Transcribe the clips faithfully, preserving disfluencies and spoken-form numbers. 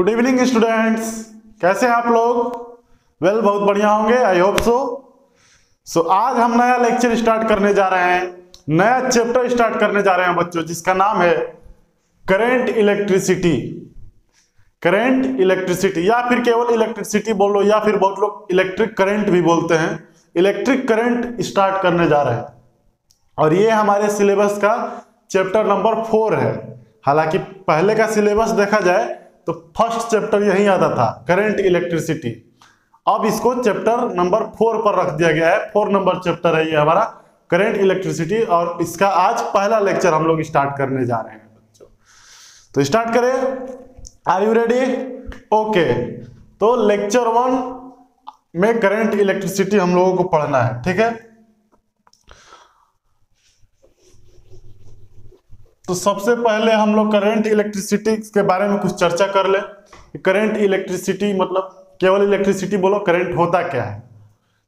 Good evening students, कैसे हैं आप लोग? वेल well, बहुत बढ़िया होंगे, आई होप सो। सो आज हम नया लेक्चर स्टार्ट करने जा रहे हैं, नया चैप्टर स्टार्ट करने जा रहे हैं बच्चों, जिसका नाम है करंट इलेक्ट्रिसिटी। करंट इलेक्ट्रिसिटी या फिर केवल इलेक्ट्रिसिटी बोल लो, या फिर बहुत लोग इलेक्ट्रिक करंट भी बोलते हैं। इलेक्ट्रिक करंट स्टार्ट करने जा रहे हैं और ये हमारे सिलेबस का चैप्टर नंबर फोर है। हालांकि पहले का सिलेबस देखा जाए तो फर्स्ट चैप्टर यही आता था, करंट इलेक्ट्रिसिटी। अब इसको चैप्टर नंबर फोर पर रख दिया गया है। फोर नंबर चैप्टर है ये हमारा, करंट इलेक्ट्रिसिटी, और इसका आज पहला लेक्चर हम लोग स्टार्ट करने जा रहे हैं बच्चों। तो स्टार्ट करें, आर यू रेडी? ओके, तो लेक्चर वन में करंट इलेक्ट्रिसिटी हम लोगों को पढ़ना है, ठीक है। तो सबसे पहले हम लोग करंट इलेक्ट्रिसिटी के बारे में कुछ चर्चा कर ले। करंट इलेक्ट्रिसिटी मतलब केवल इलेक्ट्रिसिटी बोलो, करंट होता क्या है?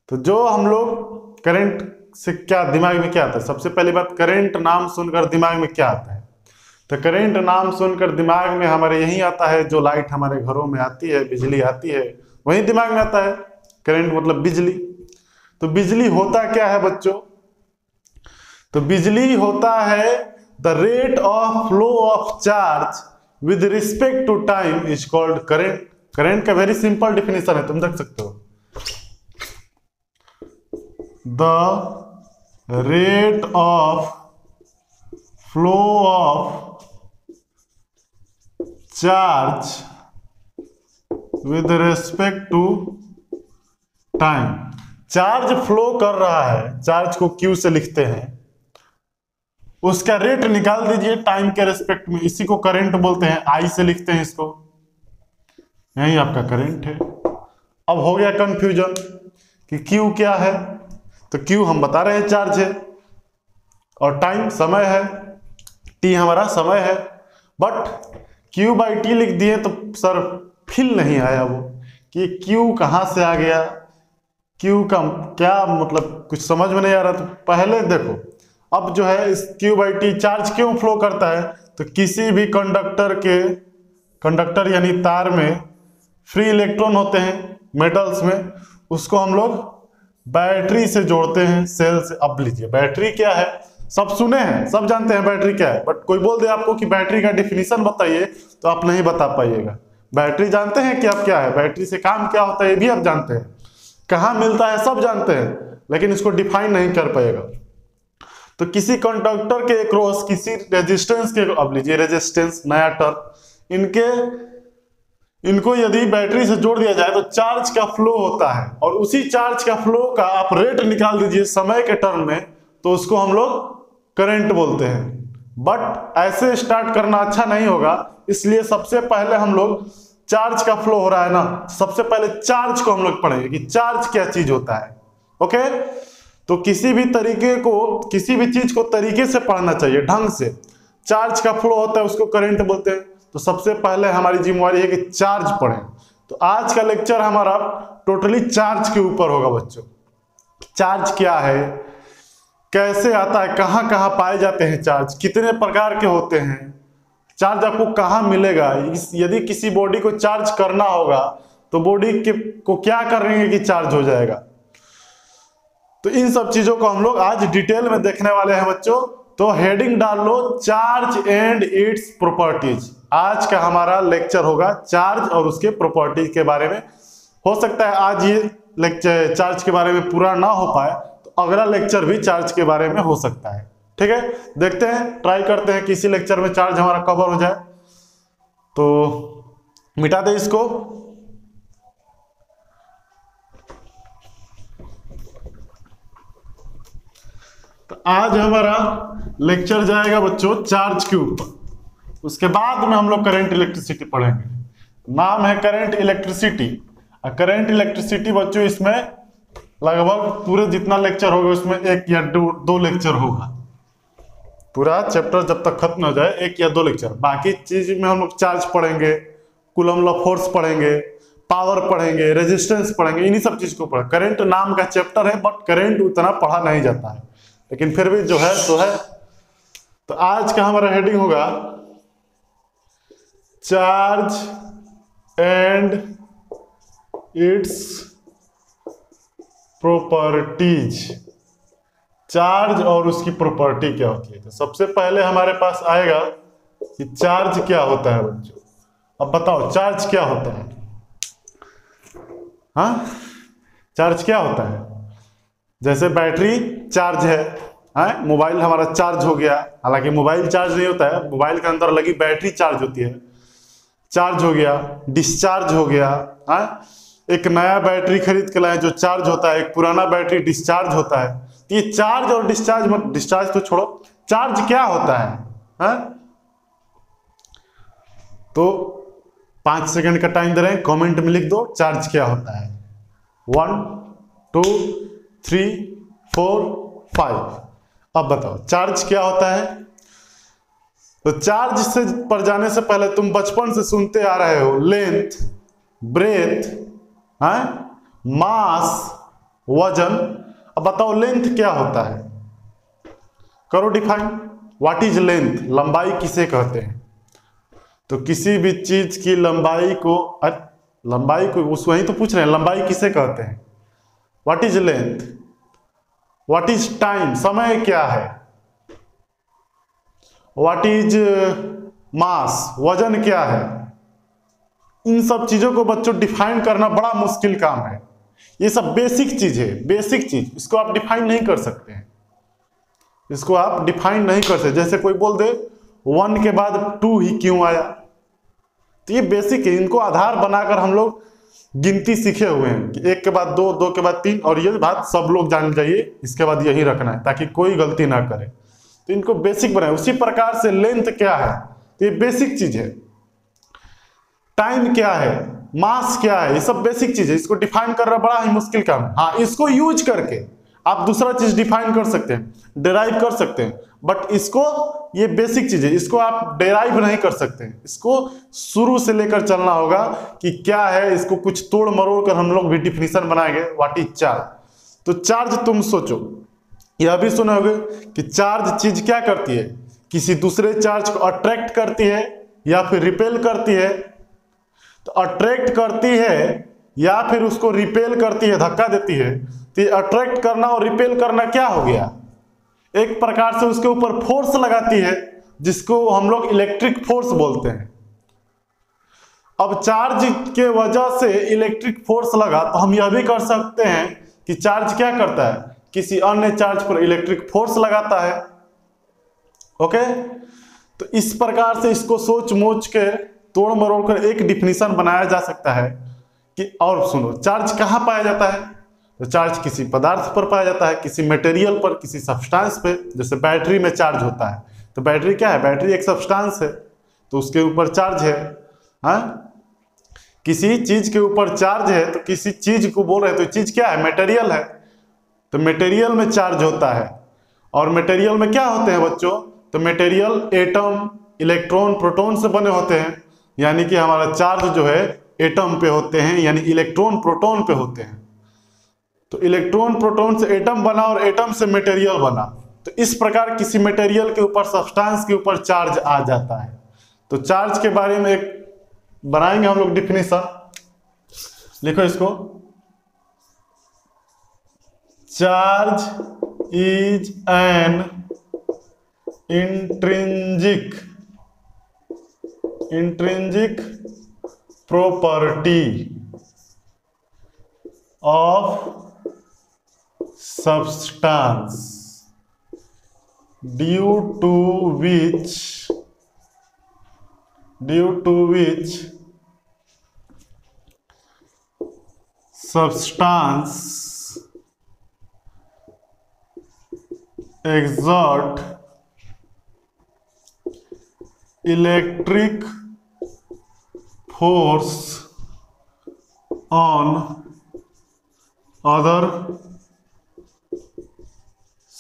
तो जो हम लोग करंट से क्या दिमाग में क्या आता है, सबसे पहली बात, करंट नाम सुनकर दिमाग में क्या आता है? तो करंट नाम सुनकर दिमाग में हमारे यही आता है, जो लाइट हमारे घरों में आती है, बिजली आती है, वही दिमाग में आता है। करंट मतलब बिजली। तो बिजली होता क्या है बच्चों? तो बिजली होता है The rate of flow of charge with respect to time is called current. Current का very simple definition है, तुम देख सकते हो। The rate of flow of charge with respect to time. Charge flow कर रहा है, चार्ज को Q से लिखते हैं, उसका रेट निकाल दीजिए टाइम के रेस्पेक्ट में। इसी को करंट बोलते हैं, आई से लिखते हैं इसको, यही आपका करंट है। अब हो गया कंफ्यूजन कि क्यू क्या है। तो क्यू हम बता रहे हैं चार्ज है, और टाइम समय है, टी हमारा समय है। बट क्यू बाई टी लिख दिए तो सर फील नहीं आया वो कि क्यू कहाँ से आ गया, क्यू का क्या मतलब, कुछ समझ में नहीं आ रहा। तो पहले देखो, अब जो है इस क्यू बाई टी, चार्ज क्यों फ्लो करता है? तो किसी भी कंडक्टर के, कंडक्टर यानी तार में फ्री इलेक्ट्रॉन होते हैं मेटल्स में, उसको हम लोग बैटरी से जोड़ते हैं, सेल से। अब लीजिए, बैटरी क्या है? सब सुने हैं, सब जानते हैं बैटरी क्या है, बट कोई बोल दे आपको कि बैटरी का डिफिनीशन बताइए तो आप नहीं बता पाइएगा। बैटरी जानते हैं कि आप क्या है, बैटरी से काम क्या होता है ये भी आप जानते हैं, कहाँ मिलता है सब जानते हैं, लेकिन इसको डिफाइन नहीं कर पाएगा। तो किसी कंडक्टर के क्रॉस किसी रेजिस्टेंस के, अब लीजिए रेजिस्टेंस नया टर्म, इनके इनको यदि बैटरी से जोड़ दिया जाए तो चार्ज का फ्लो होता है, और उसी चार्ज का फ्लो का आप रेट निकाल दीजिए समय के टर्म में, तो उसको हम लोग करंट बोलते हैं। बट ऐसे स्टार्ट करना अच्छा नहीं होगा, इसलिए सबसे पहले हम लोग चार्ज का फ्लो हो रहा है ना, सबसे पहले चार्ज को हम लोग पढ़ेंगे कि चार्ज क्या चीज होता है। ओके, तो किसी भी तरीके को, किसी भी चीज को तरीके से पढ़ना चाहिए, ढंग से। चार्ज का फ्लो होता है उसको करंट बोलते हैं। तो सबसे पहले हमारी जिम्मेवारी है कि चार्ज पढ़ें। तो आज का लेक्चर हमारा टोटली चार्ज के ऊपर होगा बच्चों। चार्ज क्या है, कैसे आता है, कहाँ कहाँ पाए जाते हैं चार्ज, कितने प्रकार के होते हैं, चार्ज आपको कहाँ मिलेगा, यदि किसी बॉडी को चार्ज करना होगा तो बॉडी के को क्या करेंगे कि चार्ज हो जाएगा। तो इन सब चीजों को हम लोग आज डिटेल में देखने वाले हैं बच्चों। तो हेडिंग डाल लो, चार्ज एंड इट्स प्रॉपर्टीज। आज का हमारा लेक्चर होगा चार्ज और उसके प्रॉपर्टीज के बारे में। हो सकता है आज ये लेक्चर चार्ज के बारे में पूरा ना हो पाए, तो अगला लेक्चर भी चार्ज के बारे में हो सकता है, ठीक है। देखते हैं, ट्राई करते हैं कि इसी लेक्चर में चार्ज हमारा कवर हो जाए। तो मिटा दे इसको। आज हमारा लेक्चर जाएगा बच्चों चार्ज के ऊपर, उसके बाद में हम लोग करंट इलेक्ट्रिसिटी पढ़ेंगे। नाम है करंट इलेक्ट्रिसिटी, और करंट इलेक्ट्रिसिटी बच्चों इसमें लगभग पूरे जितना लेक्चर होगा उसमें एक या दो, दो लेक्चर होगा। पूरा चैप्टर जब तक खत्म हो जाए एक या दो लेक्चर। बाकी चीज में हम लोग चार्ज पढ़ेंगे, कूलम लॉ फोर्स पढ़ेंगे, पावर पढ़ेंगे, रेजिस्टेंस पढ़ेंगे, इन्हीं सब चीज को पढ़ेंगे। करंट नाम का चैप्टर है, बट करंट उतना पढ़ा नहीं जाता है, लेकिन फिर भी जो है तो है। तो आज का हमारा हेडिंग होगा charge and its properties. Charge और उसकी प्रॉपर्टी क्या होती है। तो सबसे पहले हमारे पास आएगा कि चार्ज क्या होता है बच्चों। अब बताओ चार्ज क्या होता है। हाँ चार्ज क्या होता है। जैसे बैटरी चार्ज है, हाँ मोबाइल हमारा चार्ज हो गया, हालांकि मोबाइल चार्ज नहीं होता है, मोबाइल के अंदर लगी बैटरी चार्ज होती है, चार्ज हो गया, डिस्चार्ज हो गया। हाँ एक नया बैटरी खरीद के लाए जो चार्ज होता है, एक पुराना बैटरी डिस्चार्ज होता है। तो ये चार्ज और डिस्चार्ज, मत डिस्चार्ज तो छोड़ो, चार्ज क्या होता है। हाँ तो पांच सेकंड का टाइम दे रहे हैं, कमेंट में लिख दो चार्ज क्या होता है। One two three four five. अब बताओ चार्ज क्या होता है। तो चार्ज से पर जाने से पहले तुम बचपन से सुनते आ रहे हो लेंथ, ब्रेथ, है मास, वजन। अब बताओ लेंथ क्या होता है, करो डिफाइन। व्हाट इज लेंथ, लंबाई किसे कहते हैं। तो किसी भी चीज की लंबाई को लंबाई को उस वही तो पूछ रहे हैं, लंबाई किसे कहते हैं। What is length, what is time, समय क्या है। व्हाट इज मास, वजन क्या है। इन सब चीजों को बच्चों डिफाइन करना बड़ा मुश्किल काम है। ये सब बेसिक चीज है, बेसिक चीज, इसको आप डिफाइन नहीं कर सकते हैं, इसको आप डिफाइन नहीं कर सकते। जैसे कोई बोल दे वन के बाद टू ही क्यों आया, तो ये बेसिक है, इनको आधार बनाकर हम लोग गिनती सीखे हुए हैं कि एक के बाद दो, दो के बाद तीन, और ये बात सब लोग जान जाइए, इसके बाद यही रखना है ताकि कोई गलती ना करे। तो इनको बेसिक बनाए। उसी प्रकार से लेंथ क्या है, तो ये बेसिक चीज है। टाइम क्या है, मास क्या है, ये सब बेसिक चीज है, इसको डिफाइन करना बड़ा ही मुश्किल काम है। हाँ इसको यूज करके आप दूसरा चीज डिफाइन कर सकते हैं, डेराइव कर सकते हैं, बट इसको, ये बेसिक चीज है, इसको आप डेराइव नहीं कर सकते हैं। इसको शुरू से लेकर चलना होगा कि क्या है, इसको कुछ तोड़ मरोड़ कर हम लोग भी डिफिनेशन बनाएंगे। व्हाट इज चार्ज, तो चार्ज तुम सोचो, यह भी सुने होगे कि चार्ज चीज क्या करती है, किसी दूसरे चार्ज को अट्रैक्ट करती है या फिर रिपेल करती है। तो अट्रैक्ट करती है या फिर उसको रिपेल करती है, धक्का देती है। तो अट्रैक्ट करना और रिपेल करना क्या हो गया, एक प्रकार से उसके ऊपर फोर्स लगाती है, जिसको हम लोग इलेक्ट्रिक फोर्स बोलते हैं। अब चार्ज के वजह से इलेक्ट्रिक फोर्स लगा, तो हम यह भी कर सकते हैं कि चार्ज क्या करता है, किसी अन्य चार्ज पर इलेक्ट्रिक फोर्स लगाता है। ओके, तो इस प्रकार से इसको सोच मोच के तोड़ मरोड़ कर एक डिफिनेशन बनाया जा सकता है कि। और सुनो चार्ज कहाँ पाया जाता है, तो चार्ज किसी पदार्थ पर पाया जाता है, किसी मटेरियल पर, किसी सब्सटेंस पे। जैसे बैटरी में चार्ज होता है, तो बैटरी क्या है, बैटरी एक सब्सटेंस है, तो उसके ऊपर चार्ज है। हाँ किसी चीज के ऊपर चार्ज है, तो किसी चीज को बोल रहे हैं, तो चीज क्या है, मटेरियल है, तो मटेरियल में चार्ज होता है। और मटेरियल में क्या होते हैं बच्चों, तो मटेरियल एटम, इलेक्ट्रॉन, प्रोटॉन से बने होते हैं, यानी कि हमारा चार्ज जो है एटम पे होते हैं, यानी इलेक्ट्रॉन प्रोटॉन पे होते हैं। तो इलेक्ट्रॉन प्रोटॉन से एटम बना और एटम से मटेरियल बना। तो इस प्रकार किसी मटेरियल के ऊपर, सब्सटेंस के ऊपर चार्ज आ जाता है। तो चार्ज के बारे में एक बनाएंगे हम लोग डिफिनेशन, लिखो इसको। Charge is an intrinsic intrinsic property of substance due to which due to which substance exert electric force on other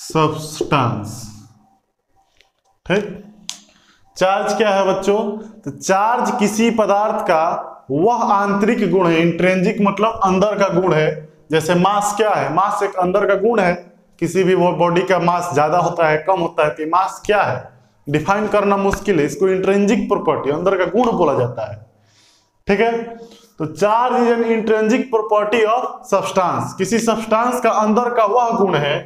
substance। ठीक, चार्ज क्या है बच्चों, तो चार्ज किसी पदार्थ का वह आंतरिक गुण है, इंट्रिंसिक मतलब अंदर का गुण है। जैसे मास क्या है, मास एक अंदर का गुण है, किसी भी बॉडी का मास ज्यादा होता है कम होता है, तो मास क्या है डिफाइन करना मुश्किल है, इसको इंट्रिंसिक प्रॉपर्टी, अंदर का गुण बोला जाता है। ठीक है। तो charge is an intrinsic property of substance, किसी सब्सटेंस का अंदर का वह गुण है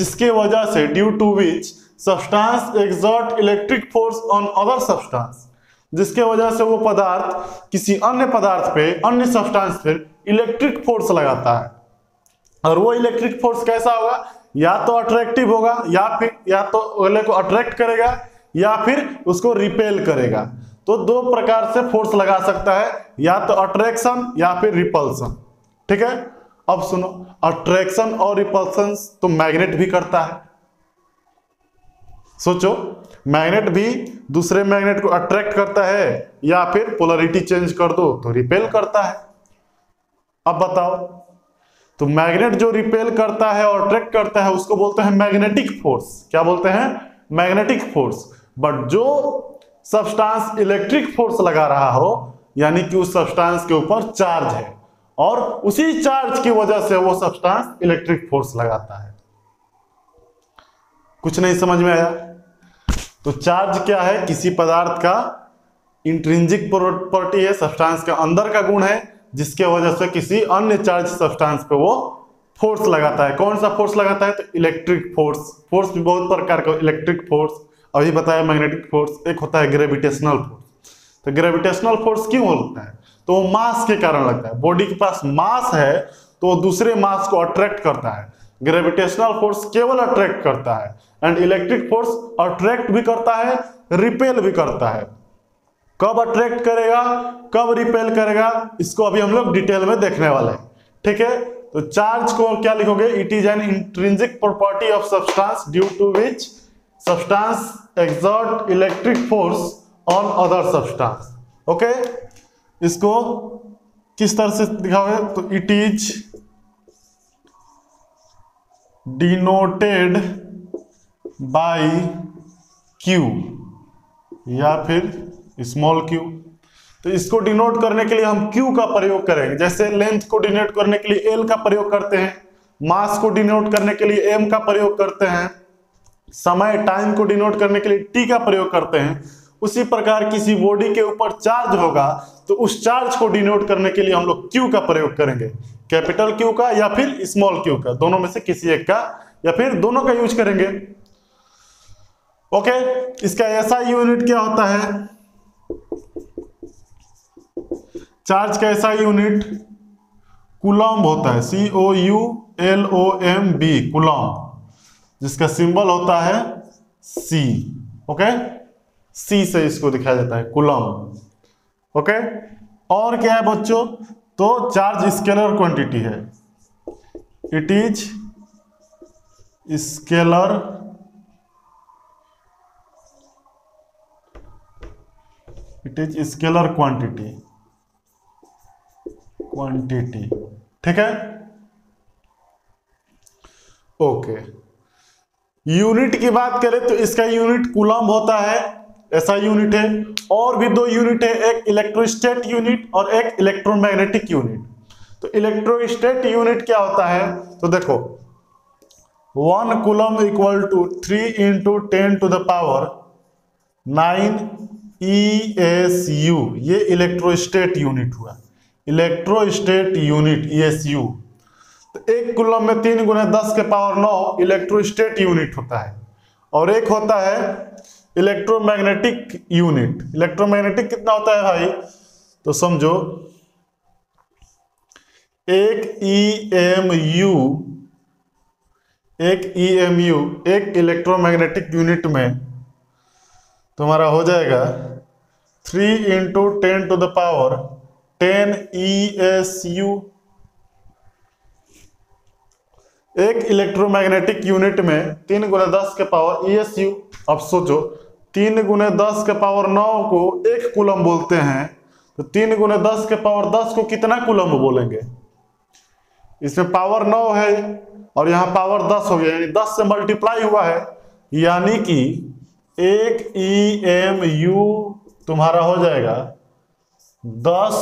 जिसके वजह से due to which substance exert electric force on other substance, जिसके वजह से वो पदार्थ किसी अन्य पदार्थ पे अन्य सब्सटेंस पे इलेक्ट्रिक फोर्स लगाता है। और वो इलेक्ट्रिक फोर्स कैसा होगा, या तो अट्रैक्टिव होगा या फिर या तो ओले को अट्रैक्ट करेगा या फिर उसको रिपेल करेगा। तो दो प्रकार से फोर्स लगा सकता है, या तो अट्रैक्शन या फिर रिपल्सन। ठीक है, अब सुनो, अट्रैक्शन और रिपल्सन तो मैग्नेट भी करता है। सोचो, मैग्नेट भी दूसरे मैग्नेट को अट्रैक्ट करता है या फिर पोलरिटी चेंज कर दो तो रिपेल करता है। अब बताओ, तो मैग्नेट जो रिपेल करता है और अट्रैक्ट करता है उसको बोलते हैं मैग्नेटिक फोर्स। क्या बोलते हैं? Magnetic force. बट जो सब्सटेंस इलेक्ट्रिक फोर्स लगा रहा हो, यानी कि उस सब्सटेंस के ऊपर चार्ज है और उसी चार्ज की वजह से वो सब्सटेंस इलेक्ट्रिक फोर्स लगाता है। कुछ नहीं समझ में आया? तो चार्ज क्या है? किसी पदार्थ का इंट्रिंसिक प्रॉपर्टी है, सब्सटेंस का अंदर का गुण है जिसके वजह से किसी अन्य चार्ज सब्सटेंस पे वो फोर्स लगाता है। कौन सा फोर्स लगाता है? तो इलेक्ट्रिक फोर्स। फोर्स भी बहुत प्रकार का, इलेक्ट्रिक फोर्स अभी बताया, मैग्नेटिक फोर्स, एक होता है ग्रेविटेशनल फोर्स। तो ग्रेविटेशनल फोर्स क्यों लगता है? तो वो मास के कारण लगता है। बॉडी के पास मास है तो दूसरे मास को अट्रैक्ट करता है। ग्रेविटेशनल फोर्स केवल अट्रैक्ट करता है, एंड इलेक्ट्रिक फोर्स अट्रैक्ट भी करता है रिपेल भी करता है। कब अट्रैक्ट करेगा कब रिपेल करेगा इसको अभी हम लोग डिटेल में देखने वाले हैं। ठीक है, तो चार्ज को क्या लिखोगे? It is an intrinsic property of substance due to which substance exert electric force on other substance. Okay, इसको किस तरह से दिखाओगे? तो it is denoted by Q या फिर स्मॉल क्यू। तो इसको डिनोट करने के लिए हम क्यू का प्रयोग करेंगे। जैसे लेंथ को डिनोट करने के लिए एल का प्रयोग करते हैं, मास को डिनोट करने के लिए एम का प्रयोग करते हैं, समय टाइम को डिनोट करने के लिए टी का प्रयोग करते हैं। उसी प्रकार किसी बॉडी के ऊपर चार्ज होगा तो उस चार्ज को डिनोट करने के लिए हम लोग क्यू का प्रयोग करेंगे, कैपिटल क्यू का या फिर स्मॉल क्यू का, दोनों में से किसी एक का या फिर दोनों का यूज करेंगे। ओके, इसका एसआई यूनिट क्या होता है? चार्ज का एसआई यूनिट कूलॉम होता है, C O U L O M B, coulomb, जिसका सिंबल होता है सी। ओके, सी से इसको दिखाया जाता है, कूलॉम। ओके, और क्या है बच्चों? तो चार्ज स्केलर क्वांटिटी है, it is scalar it is scalar quantity quantity ठीक है। ओके, यूनिट की बात करें तो इसका यूनिट कूलम होता है, ऐसा यूनिट है। और भी दो यूनिट है, एक इलेक्ट्रोस्टेट यूनिट और एक इलेक्ट्रोमैग्नेटिक यूनिट। तो इलेक्ट्रोस्टेट यूनिट क्या होता है? तो देखो, one coulomb equal to three into ten to the power nine E S U. ये इलेक्ट्रोस्टेट यूनिट हुआ, electrostat unit E S U. तो एक कूलम में तीन गुना दस के पावर नौ इलेक्ट्रोस्टेट यूनिट होता है, और एक होता है इलेक्ट्रोमैग्नेटिक यूनिट। इलेक्ट्रोमैग्नेटिक कितना होता है भाई? तो समझो, एक ई एम यू एक ई एम यू एक इलेक्ट्रोमैग्नेटिक यूनिट में तुम्हारा हो जाएगा three into ten to the power ten E S U. एक इलेक्ट्रोमैग्नेटिक यूनिट में तीन गुना दस के पावर ई एस यू। अब सोचो, तीन गुने दस के पावर नौ को एक कूलम बोलते हैं, तो तीन गुने दस के पावर दस को कितना कूलम बोलेंगे? इसमें पावर नौ है और यहाँ पावर दस हो गया, यानी दस से मल्टीप्लाई हुआ है, यानी कि एक ई एम यू तुम्हारा हो जाएगा दस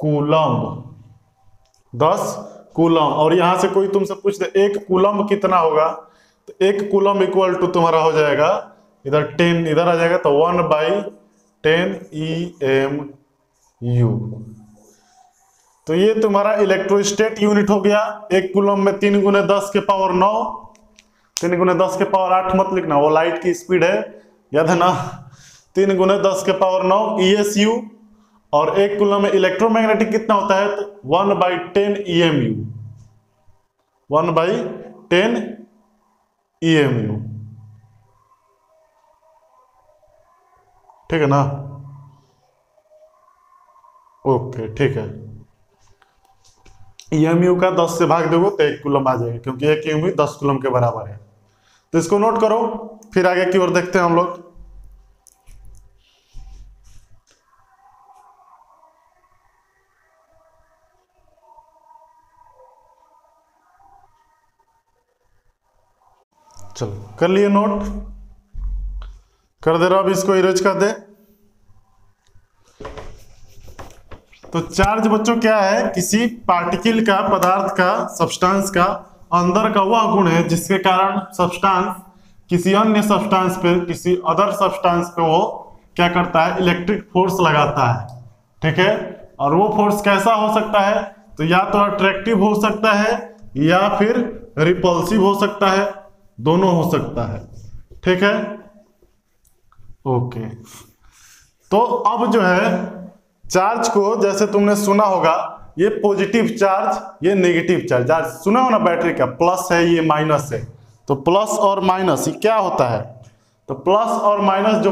कूलम, दस कूलम। और यहाँ से कोई तुमसे पूछ दे एक कूलम कितना होगा, तो एक कूलम इक्वल टू तुम्हारा हो जाएगा, इधर टेन इधर आ जाएगा, तो one by ten E M U. तो ये तुम्हारा इलेक्ट्रोस्टेट यूनिट हो गया। एक कूलम में तीन गुने दस के पावर नौ, तीन गुने दस के पावर आठ मत लिखना, वो लाइट की स्पीड है, याद है ना। तीन गुने दस के पावर नौ ई एस यू, और एक कूलम में इलेक्ट्रोमैग्नेटिक कितना होता है तो one by ten E M U, one by ten E M U, ठीक है ना। ओके ठीक है, ई एम यू का दस से भाग दोगे तो एक कूलम आ जाएगा, क्योंकि एक ई एम यू दस कूलम के बराबर है। तो इसको नोट करो, फिर आगे की ओर देखते हैं हम लोग। चलो कर लिए नोट, कर दे रहा, अब इसको इरेज कर दे। तो चार्ज बच्चों क्या है, किसी पार्टिकल का, पदार्थ का, सब्सटेंस का अंदर का वह गुण है जिसके कारण सब्सटेंस किसी अन्य सब्सटेंस पे, किसी अदर सब्सटेंस पे वो क्या करता है, इलेक्ट्रिक फोर्स लगाता है, ठीक है। और वो फोर्स कैसा हो सकता है तो या तो अट्रैक्टिव हो सकता है या फिर रिपल्सिव हो सकता है, दोनों हो सकता है, ठीक है। ओके, तो अब जो है चार्ज को, जैसे तुमने सुना होगा ये पॉजिटिव चार्ज, ये नेगेटिव चार्ज, चार्ज सुना हो ना, बैटरी का प्लस है ये माइनस है, तो प्लस और माइनस ये क्या होता है, तो प्लस और माइनस जो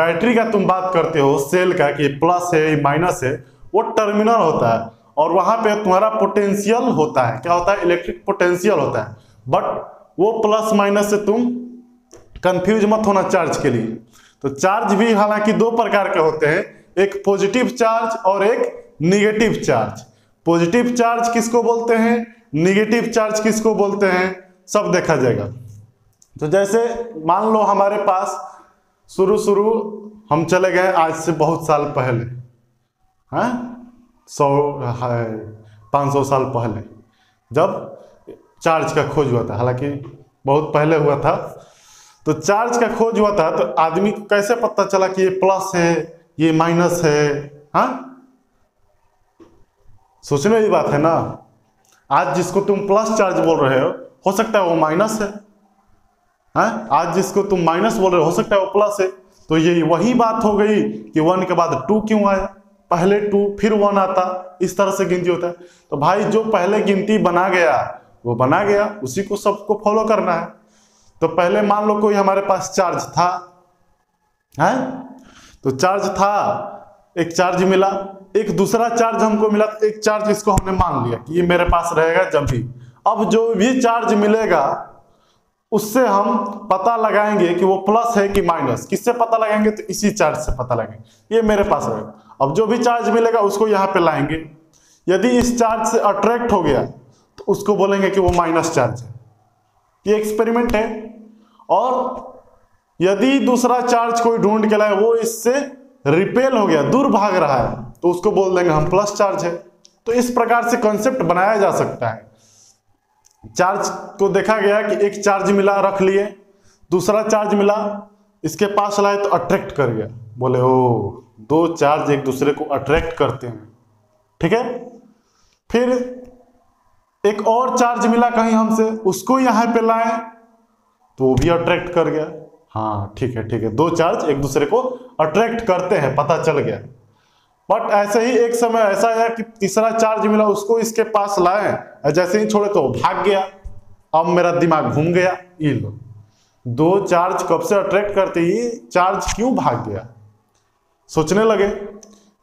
बैटरी का तुम बात करते हो सेल का कि प्लस है ये माइनस है, वो टर्मिनल होता है और वहां पे तुम्हारा पोटेंशियल होता है, क्या होता है, इलेक्ट्रिक पोटेंशियल होता है। बट वो प्लस माइनस से तुम कंफ्यूज मत होना चार्ज के लिए। तो चार्ज भी हालांकि दो प्रकार के होते हैं, एक पॉजिटिव चार्ज और एक नेगेटिव चार्ज। पॉजिटिव चार्ज किसको बोलते हैं, नेगेटिव चार्ज किसको बोलते हैं, सब देखा जाएगा। तो जैसे मान लो हमारे पास शुरू शुरू हम चले गए आज से बहुत साल पहले, हाँ सौ है पाँच सौ साल पहले जब चार्ज का खोज हुआ था, हालांकि बहुत पहले हुआ था। तो चार्ज का खोज हुआ था तो आदमी को कैसे पता चला कि ये प्लस है ये माइनस है, हाँ सोचने की बात है ना। आज जिसको तुम प्लस चार्ज बोल रहे हो हो सकता है वो माइनस है, हाँ? आज जिसको तुम माइनस बोल रहे हो हो सकता है वो प्लस है। तो ये वही बात हो गई कि वन के बाद टू क्यों आया, पहले टू फिर वन आता, इस तरह से गिनती होता है। तो भाई जो पहले गिनती बना गया वो बना गया, उसी को सबको फॉलो करना है। तो पहले मान लो कोई हमारे पास चार्ज था, हाँ? तो चार्ज था, एक चार्ज मिला, एक दूसरा चार्ज हमको मिला, एक चार्ज इसको हमने मान लिया कि ये मेरे पास रहेगा जब भी। अब जो भी चार्ज मिलेगा उससे हम पता लगाएंगे कि वो प्लस है कि माइनस, किससे पता लगाएंगे तो इसी चार्ज से पता लगाएंगे, ये मेरे पास रहेगा। अब जो भी चार्ज मिलेगा उसको यहाँ पे लाएंगे, यदि इस चार्ज से अट्रैक्ट हो गया तो उसको बोलेंगे कि वो माइनस चार्ज है, ये एक्सपेरिमेंट है। और यदि दूसरा चार्ज कोई ढूंढ के लाए वो इससे रिपेल हो गया, दूर भाग रहा है, तो उसको बोल देंगे हम प्लस चार्ज है। तो इस प्रकार से कॉन्सेप्ट बनाया जा सकता है। चार्ज को देखा गया कि एक चार्ज मिला रख लिए, दूसरा चार्ज मिला इसके पास लाए तो अट्रैक्ट कर गया, बोले ओ दो चार्ज एक दूसरे को अट्रैक्ट करते हैं, ठीक है। फिर एक और चार्ज मिला कहीं हमसे, उसको यहाँ पे लाए तो वो भी अट्रैक्ट कर गया, हाँ ठीक है ठीक है, दो चार्ज एक दूसरे को अट्रैक्ट करते हैं, पता चल गया। बट ऐसे ही एक समय ऐसा आया कि तीसरा चार्ज मिला, उसको इसके पास लाए, जैसे ही छोड़े तो भाग गया। अब मेरा दिमाग घूम गया, ये लो दो चार्ज कब से अट्रैक्ट करते, ये चार्ज क्यों भाग गया, सोचने लगे।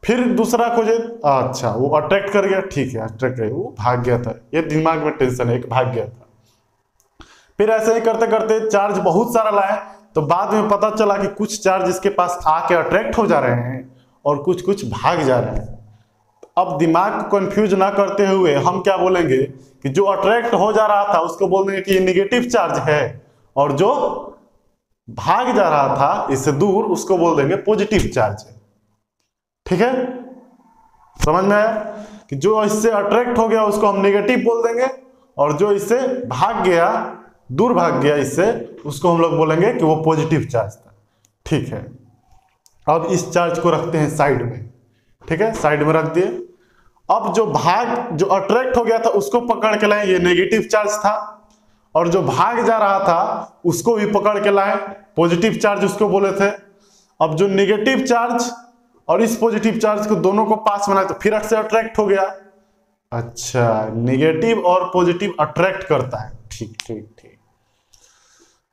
फिर दूसरा खोजे, अच्छा वो अट्रैक्ट कर गया, ठीक है अट्रैक्ट कर गया, वो भाग गया था, ये दिमाग में टेंशन है, एक भाग गया था। फिर ऐसे ही करते करते चार्ज बहुत सारा लाए, तो बाद में पता चला कि कुछ चार्ज इसके पास आके अट्रैक्ट हो जा रहे हैं और कुछ कुछ भाग जा रहे हैं। अब दिमाग को कंफ्यूज ना करते हुए हम क्या बोलेंगे कि जो अट्रैक्ट हो जा रहा था उसको बोल देंगे कि ये निगेटिव चार्ज है, और जो भाग जा रहा था इससे दूर उसको बोल देंगे पॉजिटिव चार्ज है, ठीक है। समझ में आया कि जो इससे अट्रैक्ट हो गया उसको हम निगेटिव बोल देंगे, और जो इससे भाग गया, दूर भाग गया इससे, उसको हम लोग बोलेंगे कि वो पॉजिटिव चार्ज था, ठीक है। अब इस चार्ज को रखते हैं साइड में, ठीक है साइड में रख दिए। अब जो भाग जो अट्रैक्ट हो गया था उसको पकड़ के लाए, ये नेगेटिव चार्ज था, और जो भाग जा रहा था उसको भी पकड़ के लाए, पॉजिटिव चार्ज उसको बोले थे। अब जो नेगेटिव चार्ज और इस पॉजिटिव चार्ज को दोनों को पास बनाए तो फिर से अट्रैक्ट हो गया। अच्छा, नेगेटिव और पॉजिटिव अट्रैक्ट करता है, ठीक ठीक ठीक।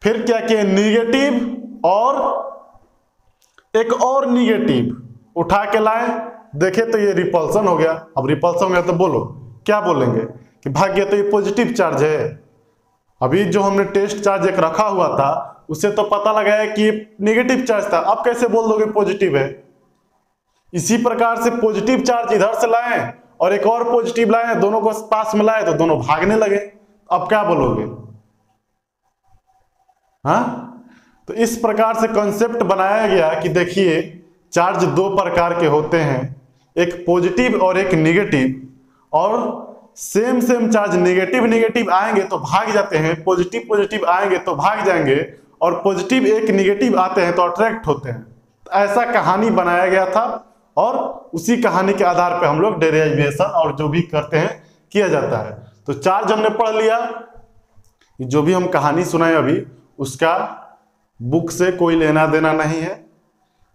फिर क्या किया, नेगेटिव और एक और नेगेटिव उठा के लाए, देखे तो ये रिपल्सन हो गया। अब रिपल्सन हो गया तो बोलो क्या बोलेंगे कि भाग गया, तो ये पॉजिटिव चार्ज है। अभी जो हमने टेस्ट चार्ज एक रखा हुआ था उससे तो पता लगाया कि ये नेगेटिव चार्ज था, अब कैसे बोल दोगे पॉजिटिव है। इसी प्रकार से पॉजिटिव चार्ज इधर से लाए और एक और पॉजिटिव लाए, दोनों को पास में लाए तो दोनों भागने लगे, अब क्या बोलोगे? हाँ, तो इस प्रकार से कॉन्सेप्ट बनाया गया कि देखिए चार्ज दो प्रकार के होते हैं, एक पॉजिटिव और एक नेगेटिव, और same same charge negative negative आएंगे तो भाग जाते हैं, पॉजिटिव पॉजिटिव आएंगे तो भाग जाएंगे, और पॉजिटिव एक नेगेटिव आते हैं तो अट्रैक्ट होते हैं। तो ऐसा कहानी बनाया गया था और उसी कहानी के आधार पर हम लोग डेरिवेशन और जो भी करते हैं किया जाता है। तो चार्ज हमने पढ़ लिया, जो भी हम कहानी सुनाए अभी उसका बुक से कोई लेना देना नहीं है,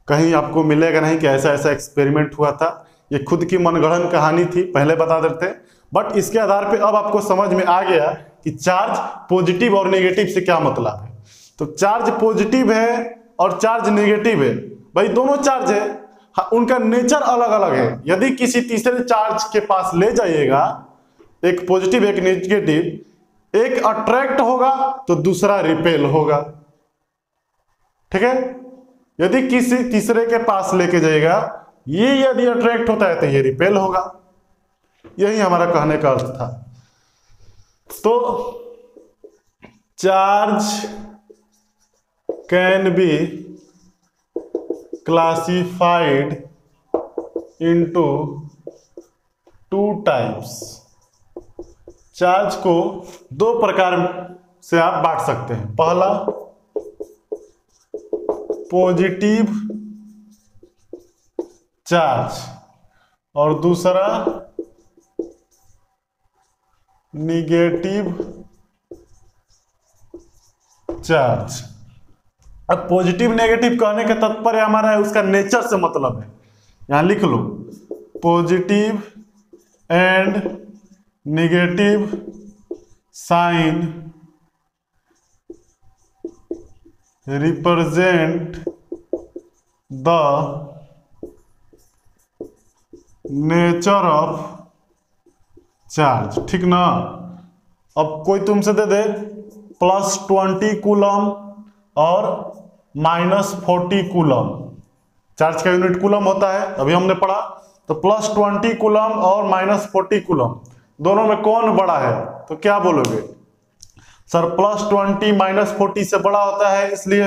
कहीं आपको मिलेगा नहीं कि ऐसा ऐसा एक्सपेरिमेंट हुआ था, ये खुद की मनगढ़ंत कहानी थी, पहले बता देते हैं। बट इसके आधार पे अब आपको समझ में आ गया कि चार्ज पॉजिटिव और नेगेटिव से क्या मतलब है। तो चार्ज पॉजिटिव है और चार्ज नेगेटिव है, भाई दोनों चार्ज है, हाँ, उनका नेचर अलग अलग है। यदि किसी तीसरे चार्ज के पास ले जाइएगा, एक पॉजिटिव एक नेगेटिव, एक अट्रैक्ट होगा तो दूसरा रिपेल होगा, ठीक है। यदि किसी तीसरे के पास लेके जाएगा, ये यदि अट्रैक्ट होता है तो ये रिपेल होगा, यही हमारा कहने का अर्थ था। तो charge can be classified into two types, charge को दो प्रकार से आप बांट सकते हैं। पहला पॉजिटिव चार्ज और दूसरा नेगेटिव चार्ज। अब पॉजिटिव नेगेटिव कहने का तात्पर्य हमारा है उसका नेचर से मतलब है, यहां लिख लो positive and negative sign represent the nature of charge, ठीक ना। अब कोई तुमसे दे दे प्लस ट्वेंटी कूलम और माइनस फोर्टी कूलम, चार्ज का यूनिट कूलम होता है, अभी हमने पढ़ा। तो प्लस ट्वेंटी कूलम और माइनस फोर्टी कूलम दोनों में कौन बड़ा है, तो क्या बोलोगे? Sir plus twenty minus forty से बड़ा होता है, इसलिए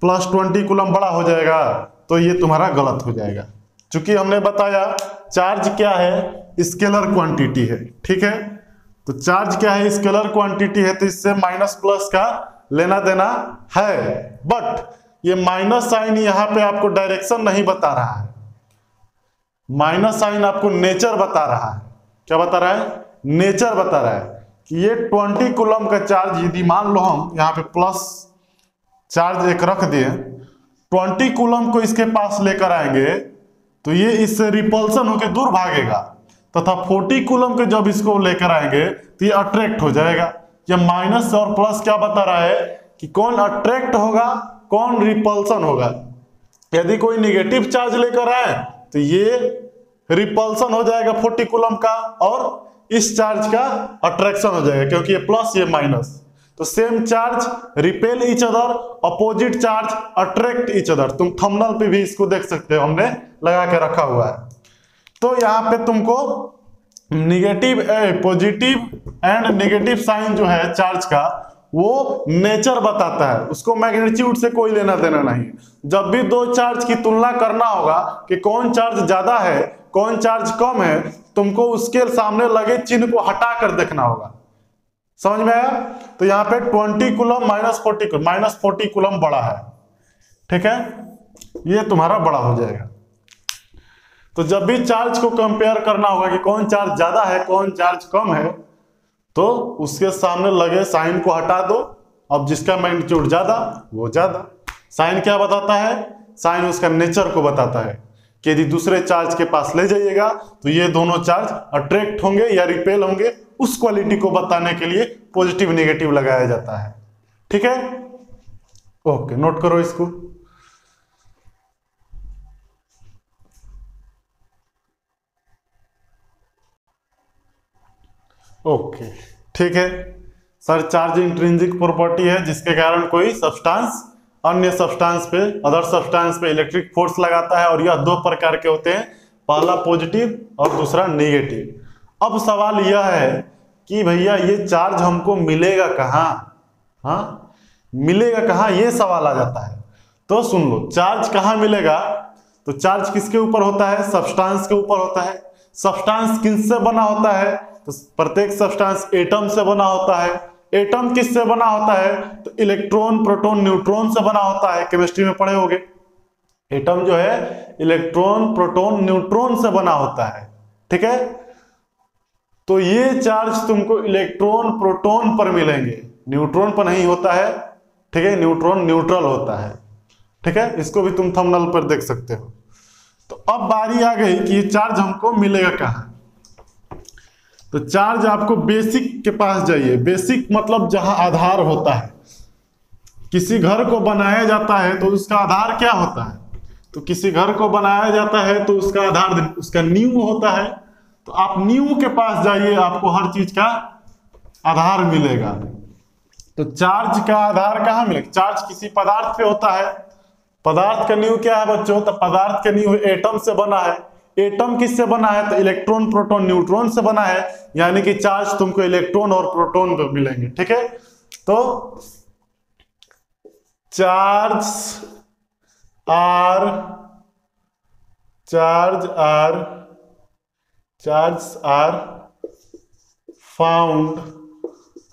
प्लस ट्वेंटी कूलम बड़ा हो जाएगा, तो ये तुम्हारा गलत हो जाएगा। चूंकि हमने बताया चार्ज क्या है, स्केलर क्वांटिटी है, ठीक है। तो चार्ज क्या है, स्केलर क्वांटिटी है, तो इससे माइनस प्लस का लेना देना है। बट ये माइनस साइन यहाँ पे आपको डायरेक्शन नहीं बता रहा है, माइनस साइन आपको नेचर बता रहा है। क्या बता रहा है? नेचर बता रहा है कि ये ट्वेंटी कूलम का चार्ज, यदि मान लो हम यहाँ पे प्लस चार्ज एक रख दिए, ट्वेंटी कूलम को इसके पास लेकर आएंगे तो ये इससे रिपल्सन होकर दूर भागेगा, तथा फोर्टी कूलम के जब इसको लेकर आएंगे तो ये अट्रैक्ट हो जाएगा। ये माइनस और प्लस क्या बता रहा है कि कौन अट्रैक्ट होगा कौन रिपल्सन होगा। यदि कोई निगेटिव चार्ज लेकर आए तो ये रिपल्सन हो जाएगा फोर्टी कूलम का, और इस चार्ज का अट्रैक्शन हो जाएगा क्योंकि ये प्लस ये माइनस। तो same charge repel each other, opposite charge attract each other. तुम थंबनेल पे भी इसको देख सकते हो, हमने लगा के रखा हुआ है। तो यहाँ पे तुमको negative positive and negative sign जो है चार्ज का, वो नेचर बताता है, उसको मैग्नीट्यूड से कोई लेना देना नहीं। जब भी दो चार्ज की तुलना करना होगा कि कौन चार्ज ज्यादा है कौन चार्ज कम है, तुमको उसके सामने लगे चिन्ह को हटा कर देखना होगा, समझ में आया? तो यहाँ पे twenty coulomb minus forty coulomb, minus forty coulomb बड़ा है, ठीक है, ये तुम्हारा बड़ा हो जाएगा। तो जब भी चार्ज को कंपेयर करना होगा कि कौन चार्ज ज्यादा है कौन चार्ज कम है, तो उसके सामने लगे साइन को हटा दो। अब जिसका मैग्नीट्यूड ज्यादा वो ज्यादा। साइन क्या बताता है? साइन उसका नेचर को बताता है कि यदि दूसरे चार्ज के पास ले जाइएगा तो ये दोनों चार्ज अट्रैक्ट होंगे या रिपेल होंगे, उस क्वालिटी को बताने के लिए पॉजिटिव नेगेटिव लगाया जाता है। ठीक है, ओके, नोट करो इसको। ओके ठीक है सर, चार्ज इंट्रिंसिक प्रॉपर्टी है जिसके कारण कोई सब्सटेंस अन्य सब्सटेंस पे अदर सब्सटेंस पे इलेक्ट्रिक फोर्स लगाता है, और यह दो प्रकार के होते हैं, पहला पॉजिटिव और दूसरा नेगेटिव। अब सवाल यह है कि भैया ये चार्ज हमको मिलेगा कहाँ? हाँ, मिलेगा कहाँ ये सवाल आ जाता है। तो सुन लो, चार्ज कहाँ मिलेगा? तो चार्ज किसके ऊपर होता है? सब्सटेंस के ऊपर होता है। सब्सटेंस किससे बना होता है? तो प्रत्येक सब्सटेंस एटम से बना होता है। एटम किससे बना होता है? तो इलेक्ट्रॉन प्रोटॉन न्यूट्रॉन से बना होता है। केमिस्ट्री में पढ़े होंगे, एटम जो है इलेक्ट्रॉन प्रोटॉन न्यूट्रॉन से बना होता है। ठीक है, तो ये चार्ज तुमको इलेक्ट्रॉन प्रोटॉन पर मिलेंगे, न्यूट्रॉन पर नहीं होता है। ठीक है, न्यूट्रॉन न्यूट्रल होता है। ठीक है, इसको भी तुम थंबनेल पर देख सकते हो। तो अब बारी आ गई कि ये चार्ज हमको मिलेगा कहाँ। तो चार्ज आपको बेसिक के पास जाइए। बेसिक मतलब जहां आधार होता है। किसी घर को बनाया जाता है तो उसका आधार क्या होता है? तो किसी घर को बनाया जाता है तो उसका आधार उसका नींव होता है। तो आप नींव के पास जाइए, आपको हर चीज का आधार मिलेगा। तो चार्ज का आधार कहाँ मिलेगा? चार्ज किसी पदार्थ पे होता है। पदार्थ का नींव क्या है बच्चों? तो पदार्थ का नींव एटम से बना है। एटम किससे बना है? तो इलेक्ट्रॉन प्रोटॉन न्यूट्रॉन से बना है, यानी कि चार्ज तुमको इलेक्ट्रॉन और प्रोटॉन पर मिलेंगे। ठीक है, तो charge are charge are charge are found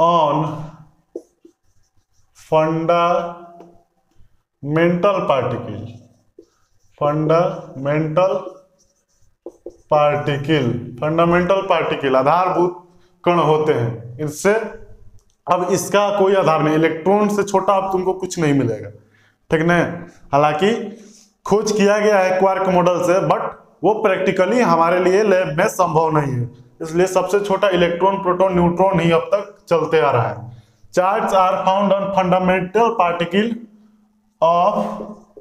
on fundamental particle fundamental particle fundamental particle आधारभूत कण होते हैं। इससे अब इसका कोई आधार नहीं, इलेक्ट्रॉन से छोटा अब तुमको कुछ नहीं मिलेगा। ठीक है, हालांकि खोज किया गया है क्वार्क मॉडल से, बट वो प्रैक्टिकली हमारे लिए लैब में संभव नहीं है, इसलिए सबसे छोटा इलेक्ट्रॉन प्रोटॉन न्यूट्रॉन ही अब तक चलते आ रहा है। Charge are found on fundamental particle of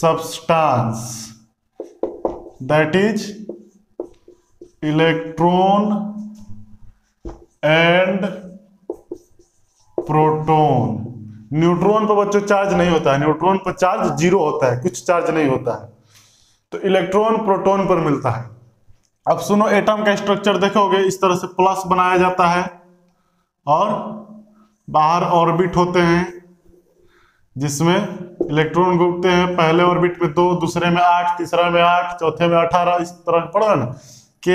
substance that is electron and proton। Neutron पर बच्चों चार्ज नहीं होता है, न्यूट्रॉन पर चार्ज जीरो होता है, कुछ चार्ज नहीं होता है। तो इलेक्ट्रॉन प्रोटॉन पर मिलता है। अब सुनो, एटम का स्ट्रक्चर देखोगे इस तरह से प्लस बनाया जाता है और बाहर ऑर्बिट होते हैं जिसमें इलेक्ट्रॉन घूमते हैं। पहले ऑर्बिट में दो, दूसरे में आठ, तीसरा में आठ, चौथे में अठारह, इस तरह पढ़ा ना, के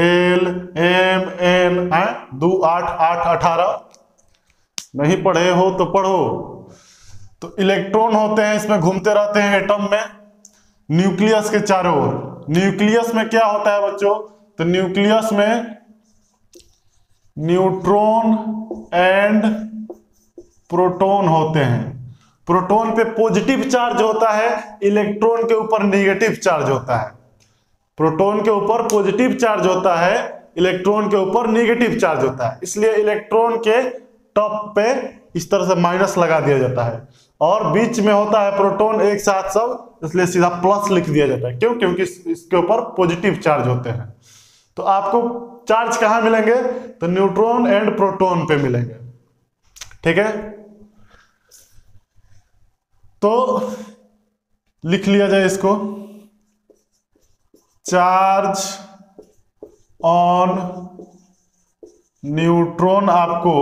एल एम एन है, दो आठ आठ अठारह। नहीं पढ़े हो तो पढ़ो। तो इलेक्ट्रॉन होते हैं, इसमें घूमते रहते हैं एटम में, न्यूक्लियस के चारों ओर। न्यूक्लियस में क्या होता है बच्चों? तो न्यूक्लियस में न्यूट्रॉन एंड प्रोटॉन होते हैं। प्रोटॉन पे पॉजिटिव चार्ज होता है, इलेक्ट्रॉन के ऊपर नेगेटिव चार्ज होता है। प्रोटॉन के ऊपर पॉजिटिव चार्ज होता है, इलेक्ट्रॉन के ऊपर नेगेटिव चार्ज होता है, इसलिए इलेक्ट्रॉन के टॉप पे इस तरह से माइनस लगा दिया जाता है, और बीच में होता है प्रोटॉन एक साथ सब, इसलिए सीधा प्लस लिख दिया जाता है। क्यों? क्योंकि इसके ऊपर पॉजिटिव चार्ज होते हैं। तो आपको चार्ज कहाँ मिलेंगे? तो न्यूट्रॉन एंड प्रोटॉन पे मिलेंगे। ठीक है, तो लिख लिया जाए इसको, चार्ज ऑन न्यूट्रॉन आपको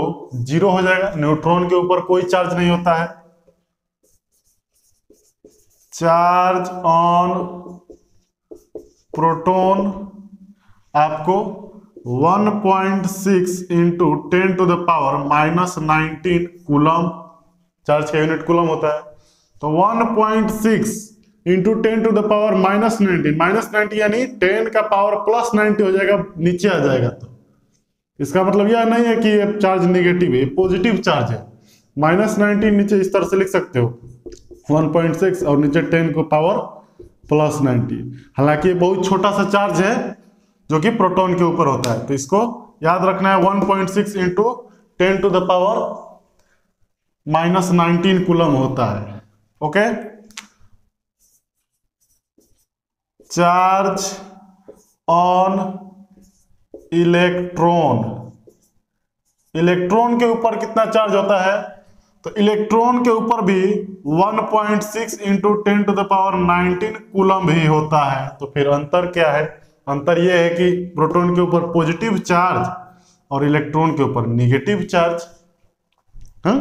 जीरो हो जाएगा, न्यूट्रॉन के ऊपर कोई चार्ज नहीं होता है। चार्ज ऑन प्रोटॉन आपको one point six into ten to the power minus nineteen coulomb, charge का यूनिट कूलम होता है, तो one point six into ten to the power minus nineteen, minus ninety यानी टेन का पावर प्लस नाइनटी हो जाएगा, नीचे आ जाएगा। तो इसका मतलब यह नहीं है कि ये चार्ज निगेटिव है, पॉजिटिव चार्ज है। माइनस नाइनटीन नीचे इस तरह से लिख सकते हो वन पॉइंट सिक्स और नीचे टेन को पावर प्लस नाइनटी। हालांकि ये बहुत छोटा सा चार्ज है जो कि प्रोटॉन के ऊपर होता है, तो इसको याद रखना है one point six into ten to the power minus nineteen coulomb होता है। Okay, charge on electron, electron के ऊपर कितना चार्ज होता है? तो इलेक्ट्रॉन के ऊपर भी one point six into ten to the power nineteen coulomb भी होता है। तो फिर अंतर क्या है? अंतर यह है कि प्रोटॉन के ऊपर पॉजिटिव चार्ज और इलेक्ट्रॉन के ऊपर निगेटिव चार्ज। हाँ?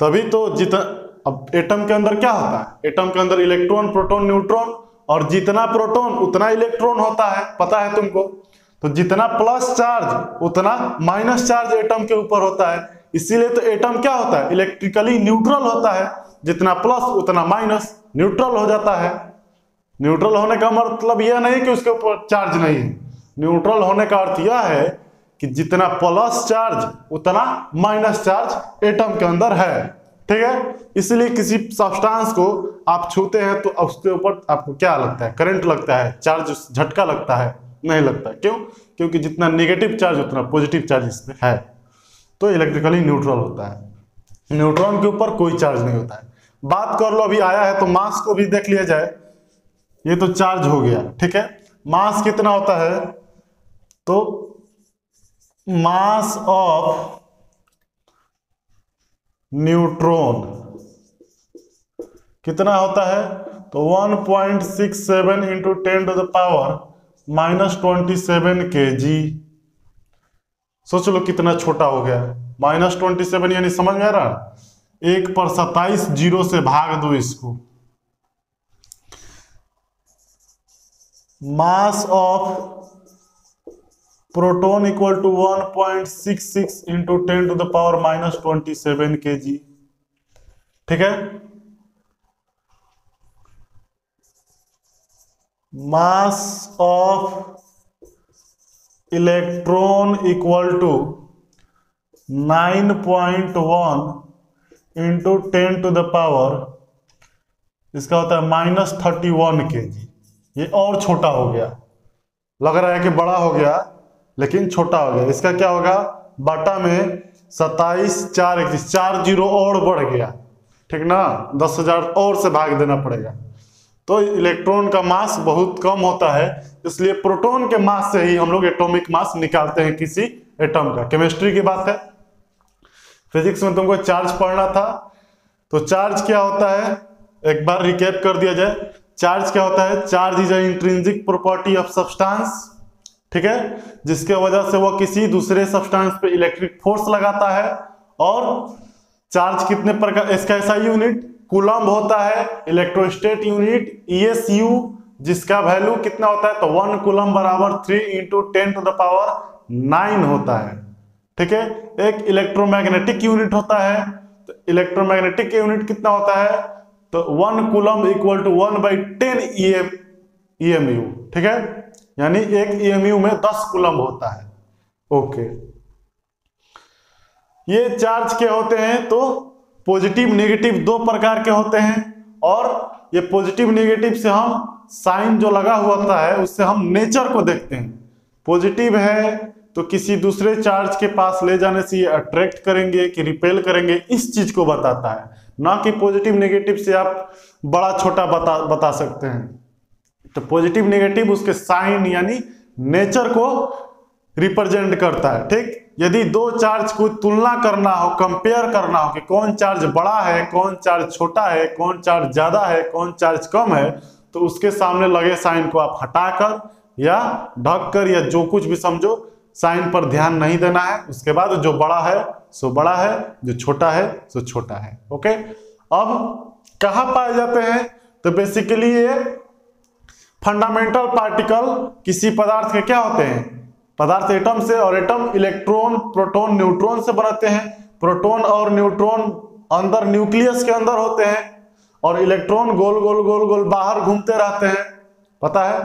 तभी तो जितना, अब एटम के अंदर क्या होता है? एटम के अंदर इलेक्ट्रॉन, प्रोटॉन, न्यूट्रॉन, और जितना प्रोटॉन उतना इलेक्ट्रॉन होता है, पता है तुमको। तो जितना प्लस चार्ज उतना माइनस चार्ज एटम के ऊपर होता है, इसीलिए तो एटम क्या होता है? इलेक्ट्रिकली न्यूट्रल होता है, जितना प्लस उतना माइनस, न्यूट्रल हो जाता है। न्यूट्रल होने का मतलब यह नहीं कि उसके ऊपर चार्ज नहीं है, न्यूट्रल होने का अर्थ यह है कि जितना प्लस चार्ज उतना माइनस चार्ज एटम के अंदर है। ठीक है, इसलिए किसी सब्सटेंस को आप छूते हैं तो उसके ऊपर आपको क्या लगता है? करंट लगता है, चार्ज झटका लगता है? नहीं लगता। क्यों? क्योंकि जितना नेगेटिव चार्ज उतना पॉजिटिव चार्ज इसमें है, तो इलेक्ट्रिकली न्यूट्रल होता है। न्यूट्रॉन के ऊपर कोई चार्ज नहीं होता है। बात कर लो, अभी आया है तो मास को भी देख लिया जाए। ये तो चार्ज हो गया, ठीक है। मास कितना होता है? तो मास ऑफ न्यूट्रॉन कितना होता है? तो one point six seven into ten to the power minus twenty seven K G. सोच लो कितना छोटा हो गया, माइनस ट्वेंटी सेवन यानी समझ में आ रहा है? एक पर सत्ताईस, जीरो से भाग दो इसको। Mass of proton equal to one point six six into ten to the power minus twenty seven K G. ठीक है, mass of electron equal to nine point one into ten to the power, इसका होता है minus thirty one के जी। ये और छोटा हो गया, लग रहा है कि बड़ा हो गया लेकिन छोटा हो गया। इसका क्या होगा? बाटा में सत्ताईस, चार इक्कीस, चार जीरो और बढ़ गया, ठीक ना? दस हजार और से भाग देना पड़ेगा। तो इलेक्ट्रॉन का मास बहुत कम होता है, इसलिए प्रोटॉन के मास से ही हम लोग एटॉमिक मास निकालते हैं किसी एटम का। केमिस्ट्री की बात है, फिजिक्स में तुमको चार्ज पढ़ना था। तो चार्ज क्या होता है एक बार रिकैप कर दिया जाए। चार्ज क्या होता है? Charge is a intrinsic property of substance, ठीक है, जिसके वजह से वह किसी दूसरे सब्सटेंस पे इलेक्ट्रिक फोर्स लगाता है। और चार्ज कितने प्रकार, इसका ऐसा यूनिट कूलम होता है, इलेक्ट्रोस्टेट यूनिट ई एस यू, जिसका वैल्यू कितना होता है? तो वन कूलम बराबर three into ten to the power nine होता है, ठीक है। एक इलेक्ट्रोमैग्नेटिक यूनिट होता है, तो इलेक्ट्रोमैग्नेटिक यूनिट कितना होता है? तो one coulomb equal to one by ten E M U, ठीक है, यानी एक ई एम यू में दस कूलम होता है। ओके, ये चार्ज के होते हैं। तो पॉजिटिव नेगेटिव दो प्रकार के होते हैं, और ये पॉजिटिव नेगेटिव से हम साइन जो लगा हुआ होता है उससे हम नेचर को देखते हैं। पॉजिटिव है तो किसी दूसरे चार्ज के पास ले जाने से ये अट्रैक्ट करेंगे कि रिपेल करेंगे, इस चीज को बताता है, ना कि पॉजिटिव नेगेटिव से आप बड़ा छोटा बता बता सकते हैं। तो पॉजिटिव नेगेटिव उसके साइन यानी नेचर को रिप्रेजेंट करता है, ठीक। यदि दो चार्ज को तुलना करना हो, कंपेयर करना हो कि कौन चार्ज बड़ा है, कौन चार्ज छोटा है, कौन चार्ज ज्यादा है, कौन चार्ज कम है, तो उसके सामने लगे साइन को आप हटाकर या ढककर या जो कुछ भी समझो, साइन पर ध्यान नहीं देना है। उसके बाद जो बड़ा है सो बड़ा है, जो छोटा है सो छोटा है। ओके, अब कहाँ पाए जाते हैं? तो बेसिकली ये फंडामेंटल पार्टिकल किसी पदार्थ के क्या होते हैं? पदार्थ एटम से, और एटम इलेक्ट्रॉन, प्रोटॉन, न्यूट्रॉन से बनाते हैं। प्रोटॉन और न्यूट्रॉन अंदर न्यूक्लियस के अंदर होते हैं, और इलेक्ट्रॉन गोल गोल गोल गोल बाहर घूमते रहते हैं, पता है।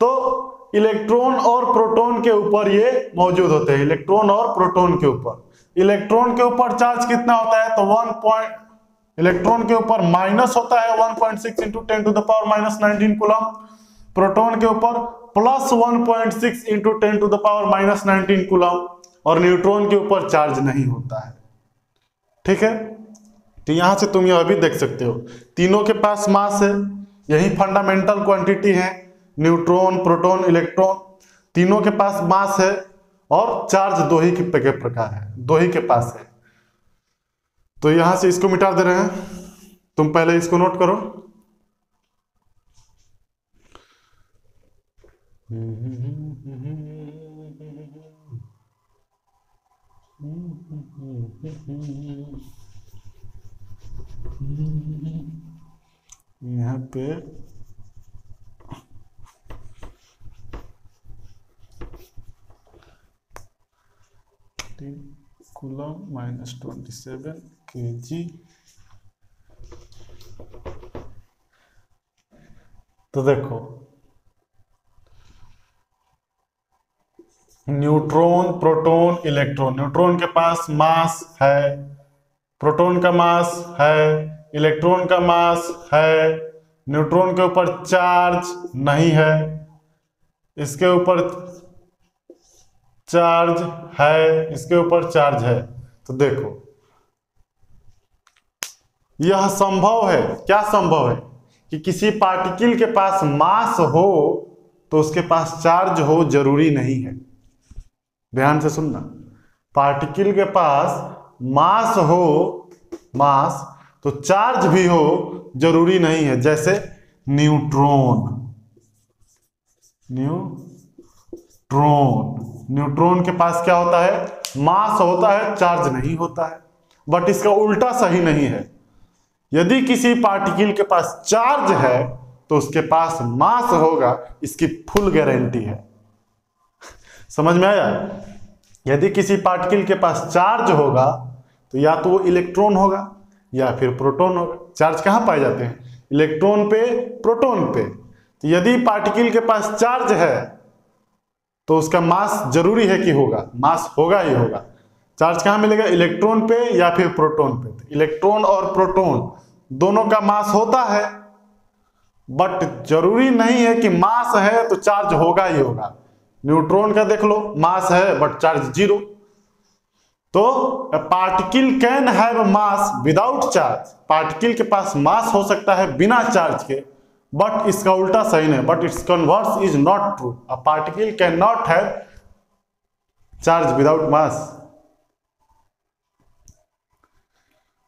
तो इलेक्ट्रॉन और प्रोटॉन के ऊपर ये मौजूद होते हैं, इलेक्ट्रॉन और प्रोटॉन के ऊपर। इलेक्ट्रॉन के ऊपर चार्ज कितना होता है तो वन पॉइंट इलेक्ट्रॉन के ऊपर माइनस होता है one point six into ten to the power minus nineteen coulomb. Proton के ऊपर plus one point six into ten to the power minus nineteen coulomb. और न्यूट्रॉन के ऊपर चार्ज नहीं होता है, ठीक है। तो यहां से तुम यह भी देख सकते हो तीनों के पास मास है, यही फंडामेंटल क्वांटिटी है। न्यूट्रॉन, प्रोटॉन, इलेक्ट्रॉन तीनों के पास मास है और चार्ज दो ही के प्रकार है, दो ही के पास है। तो यहां से इसको मिटा दे रहे हैं, तुम पहले इसको नोट करो। यहाँ पे coulomb minus twenty seven K जी। तो देखो न्यूट्रॉन, प्रोटॉन, इलेक्ट्रॉन, न्यूट्रॉन के पास मास है, प्रोटॉन का मास है, इलेक्ट्रॉन का मास है। न्यूट्रॉन के ऊपर चार्ज नहीं है, इसके ऊपर चार्ज है, इसके ऊपर चार्ज है। तो देखो यह संभव है, क्या संभव है कि किसी पार्टिकल के पास मास हो तो उसके पास चार्ज हो जरूरी नहीं है। ध्यान से सुनना, पार्टिकल के पास मास हो, मास तो चार्ज भी हो जरूरी नहीं है। जैसे न्यूट्रॉन, न्यूट्रॉन न्यूट्रॉन के पास क्या होता है, मास होता है, चार्ज नहीं होता है। बट इसका उल्टा सही नहीं है, यदि किसी पार्टिकल के पास चार्ज है तो उसके पास मास होगा, इसकी फुल गारंटी है। समझ में आया? यदि किसी पार्टिकल के पास चार्ज होगा तो या तो वो इलेक्ट्रॉन होगा या फिर प्रोटॉन होगा। चार्ज कहाँ पाए जाते हैं, इलेक्ट्रॉन पे, प्रोटॉन पे। तो यदि पार्टिकल के पास चार्ज है तो उसका मास जरूरी है कि होगा, मास होगा ही होगा। चार्ज कहाँ मिलेगा, इलेक्ट्रॉन पे या फिर प्रोटॉन पे। इलेक्ट्रॉन और प्रोटॉन दोनों का मास होता है, बट जरूरी नहीं है कि मास है तो चार्ज होगा ही होगा। न्यूट्रॉन का देख लो, मास है बट चार्ज जीरो। तो particle can have mass without charge, particle के पास मास हो सकता है बिना चार्ज के। बट इसका उल्टा सही नहीं, but it's converse is not true. A particle can not have charge without mass.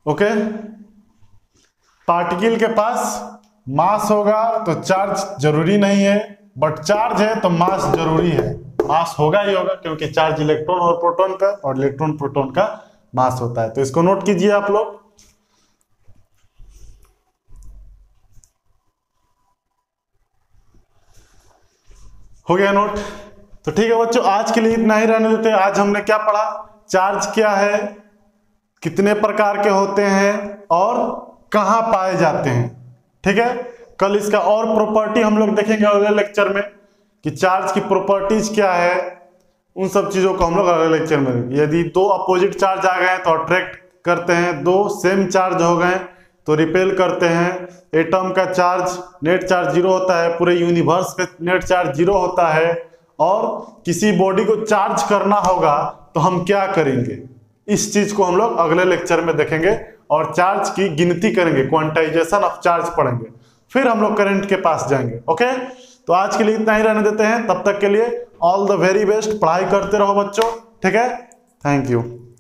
Okay, particle के पास मास होगा तो चार्ज जरूरी नहीं है, बट चार्ज है तो मास जरूरी है, मास होगा ही होगा, क्योंकि चार्ज इलेक्ट्रॉन और प्रोटॉन का और इलेक्ट्रॉन प्रोटॉन का मास होता है। तो इसको नोट कीजिए आप लोग। हो गया नोट? तो ठीक है बच्चों, आज के लिए इतना ही रहने देते हैं। आज हमने क्या पढ़ा, चार्ज क्या है, कितने प्रकार के होते हैं और कहां पाए जाते हैं, ठीक है। कल इसका और प्रॉपर्टी हम लोग देखेंगे अगले लेक्चर में, कि चार्ज की प्रॉपर्टीज क्या है, उन सब चीजों को हम लोग अगले लेक्चर में। यदि दो अपोजिट चार्ज आ गए तो अट्रैक्ट करते हैं, दो सेम चार्ज हो गए तो रिपेल करते हैं। एटम का चार्ज, नेट चार्ज जीरो होता है, पूरे यूनिवर्स का नेट चार्ज जीरो होता है। और किसी बॉडी को चार्ज करना होगा तो हम क्या करेंगे, इस चीज को हम लोग अगले लेक्चर में देखेंगे और चार्ज की गिनती करेंगे, क्वांटाइजेशन ऑफ चार्ज पढ़ेंगे। फिर हम लोग करंट के पास जाएंगे। ओके, तो आज के लिए इतना ही रहने देते हैं। तब तक के लिए ऑल द वेरी बेस्ट, पढ़ाई करते रहो बच्चों, ठीक है। Thank you.